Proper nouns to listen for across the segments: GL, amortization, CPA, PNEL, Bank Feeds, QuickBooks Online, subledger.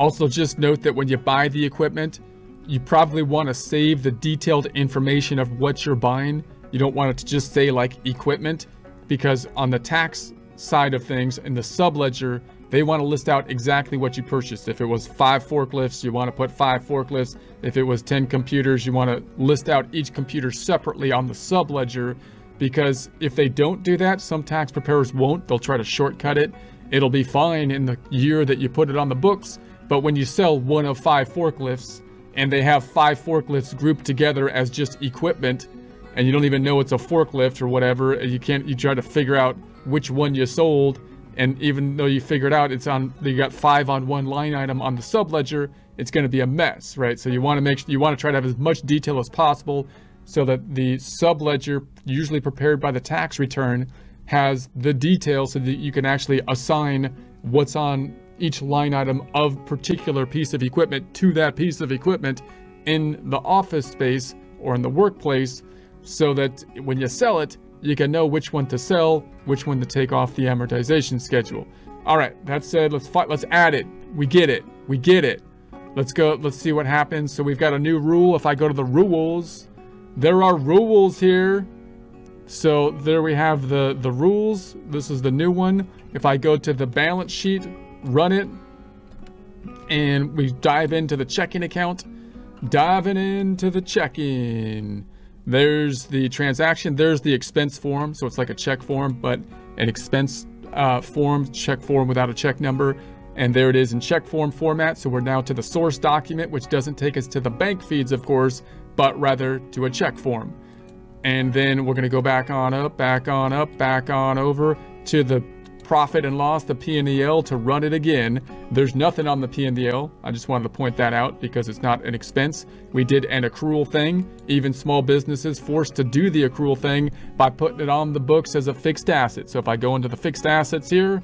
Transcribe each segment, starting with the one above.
Also, just note that when you buy the equipment, you probably want to save the detailed information of what you're buying. You don't want it to just say like equipment, because on the tax side of things in the subledger, they want to list out exactly what you purchased. If it was 5 forklifts, you want to put 5 forklifts. If it was 10 computers, you want to list out each computer separately on the subledger, because if they don't do that, some tax preparers won't. They'll try to shortcut it. It'll be fine in the year that you put it on the books, but when you sell one of 5 forklifts and they have 5 forklifts grouped together as just equipment, and you don't even know it's a forklift or whatever, you try to figure out which one you sold, and even though you figure it out, you got 5 on one line item on the subledger, it's going to be a mess, right? So you want to try to have as much detail as possible, so that the subledger, usually prepared by the tax return, has the details so that you can actually assign what's on each line item of particular piece of equipment to that piece of equipment in the office space or in the workplace, so that when you sell it, you can know which one to sell, which one to take off the amortization schedule. All right, that said, let's add it. We get it. Let's see what happens. So we've got a new rule. If I go to the rules, there are rules here. So there we have the rules. This is the new one. If I go to the balance sheet, run it, and we dive into the checking account, there's the transaction, there's the expense form. So it's like a check form, but an expense check form without a check number. And there it is in check form format. So we're now to the source document, which doesn't take us to the bank feeds, of course, but rather to a check form. And then we're going to go back on over to the profit and loss, the PNEL, to run it again. There's nothing on the PNEL. I just wanted to point that out because it's not an expense. We did an accrual thing. Even small businesses forced to do the accrual thing by putting it on the books as a fixed asset. So if I go into the fixed assets here,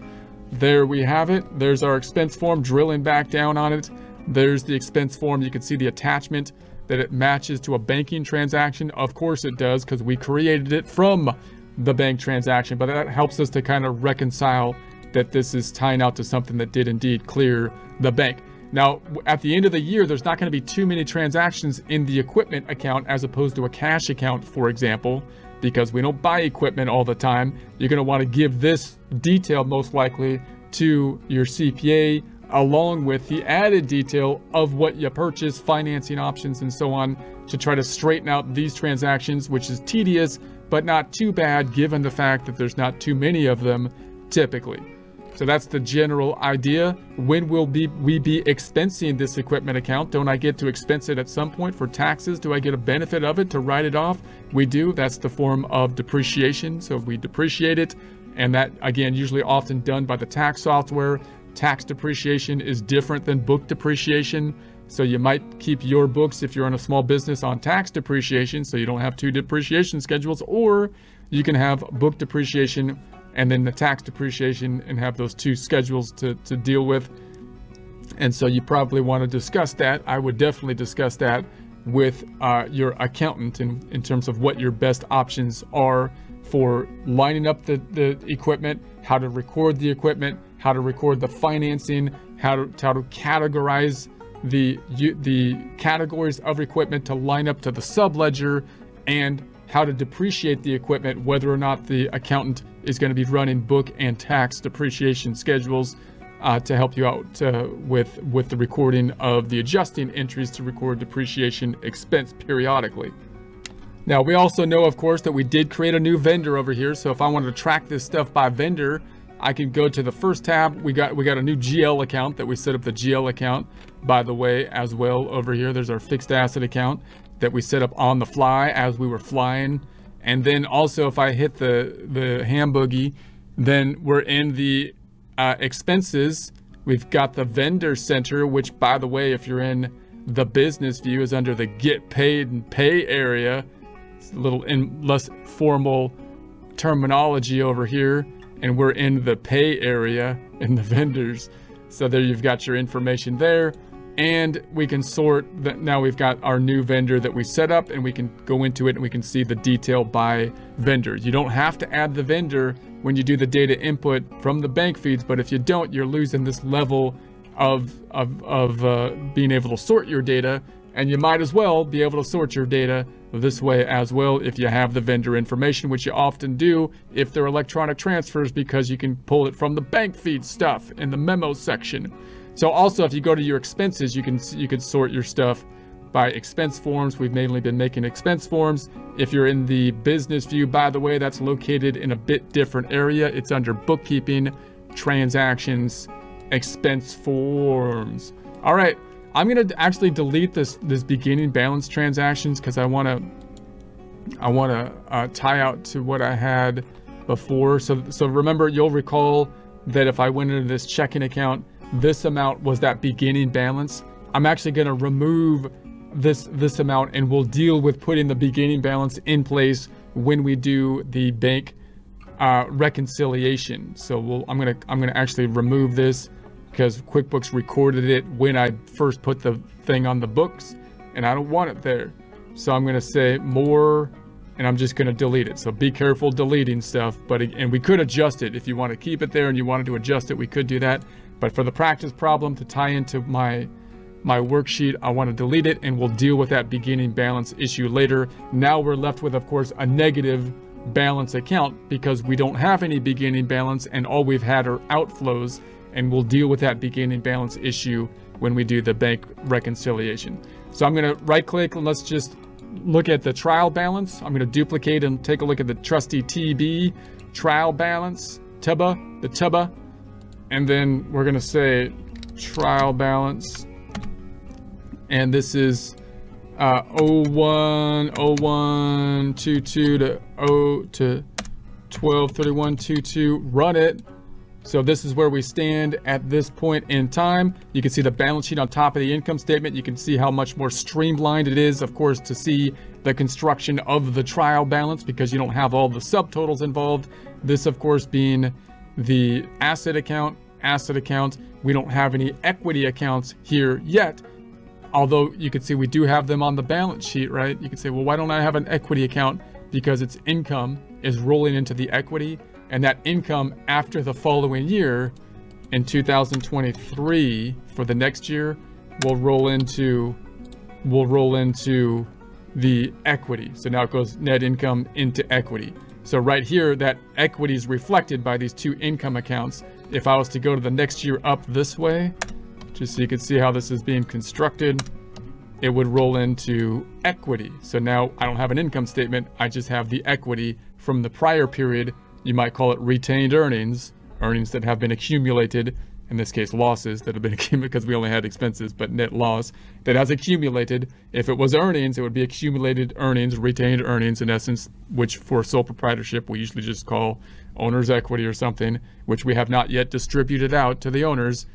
there we have it. There's our expense form, drilling back down on it. There's the expense form. You can see the attachment that it matches to a banking transaction. Of course it does, because we created it from the bank transaction, but that helps us to kind of reconcile that this is tying out to something that did indeed clear the bank. Now, at the end of the year, there's not going to be too many transactions in the equipment account as opposed to a cash account, for example, because we don't buy equipment all the time. You're going to want to give this detail most likely to your CPA, along with the added detail of what you purchase, financing options, and so on, to try to straighten out these transactions, which is tedious, but not too bad given the fact that there's not too many of them typically. So that's the general idea. When will we be expensing this equipment account? Don't I get to expense it at some point for taxes? Do I get a benefit of it to write it off? We do. That's the form of depreciation. So if we depreciate it, and that, again, usually often done by the tax software. Tax depreciation is different than book depreciation. So you might keep your books, if you're in a small business, on tax depreciation, so you don't have two depreciation schedules, or you can have book depreciation and then the tax depreciation and have those two schedules to deal with. And so you probably want to discuss that. I would definitely discuss that with your accountant in terms of what your best options are for lining up the equipment, how to record the equipment, how to record the financing, how to categorize the categories of equipment to line up to the subledger, and how to depreciate the equipment, whether or not the accountant is going to be running book and tax depreciation schedules to help you out with the recording of the adjusting entries to record depreciation expense periodically. Now, we also know, of course, that we did create a new vendor over here. So if I wanted to track this stuff by vendor, I can go to the first tab. We got a new GL account that we set up, the GL account, by the way, as well over here. There's our fixed asset account that we set up on the fly as we were flying. And then also, if I hit the ham boogie, then we're in the expenses. We've got the vendor center, which, by the way, if you're in the business view, is under the get paid and pay area. It's a little in less formal terminology over here. And we're in the pay area in the vendors. So there you've got your information there, and we can sort that. Now we've got our new vendor that we set up, and we can go into it and we can see the detail by vendor. You don't have to add the vendor when you do the data input from the bank feeds, but if you don't, you're losing this level of being able to sort your data, and you might as well be able to sort your data this way as well if you have the vendor information, which you often do if they're electronic transfers, because you can pull it from the bank feed stuff in the memo section. So also, if you go to your expenses, you can sort your stuff by expense forms. We've mainly been making expense forms. If you're in the business view, by the way, that's located in a bit different area. It's under bookkeeping, transactions, expense forms. All right, I'm gonna actually delete this beginning balance transactions because I wanna tie out to what I had before. So remember, you'll recall that if I went into this checking account, this amount was that beginning balance. I'm actually gonna remove this amount, and we'll deal with putting the beginning balance in place when we do the bank reconciliation. So I'm gonna actually remove this, because QuickBooks recorded it when I first put the thing on the books, and I don't want it there. So I'm gonna say more, and I'm just gonna delete it. So be careful deleting stuff, and we could adjust it. If you wanna keep it there and you wanted to adjust it, we could do that. But for the practice problem to tie into my worksheet, I wanna delete it, and we'll deal with that beginning balance issue later. Now we're left with, of course, a negative balance account because we don't have any beginning balance and all we've had are outflows. And we'll deal with that beginning balance issue when we do the bank reconciliation. So I'm gonna right click, and let's just look at the trial balance. I'm gonna duplicate and take a look at the trusty TB trial balance, the TBA. And then we're gonna say trial balance. And this is 010122 to 123122, run it. So this is where we stand at this point in time. You can see the balance sheet on top of the income statement. You can see how much more streamlined it is, of course, to see the construction of the trial balance because you don't have all the subtotals involved. This, of course, being the asset account. We don't have any equity accounts here yet, although you can see we do have them on the balance sheet, right? You can say, well, why don't I have an equity account? Because its income is rolling into the equity. And that income after the following year, in 2023, for the next year, will roll into the equity. So now it goes net income into equity. So right here, that equity is reflected by these two income accounts. If I was to go to the next year up this way, just so you can see how this is being constructed, it would roll into equity. So now I don't have an income statement. I just have the equity from the prior period. You might call it retained earnings, earnings that have been accumulated, in this case losses that have been accumulated because we only had expenses, but net loss that has accumulated. If it was earnings, it would be accumulated earnings, retained earnings in essence, which for sole proprietorship, we usually just call owner's equity or something, which we have not yet distributed out to the owners.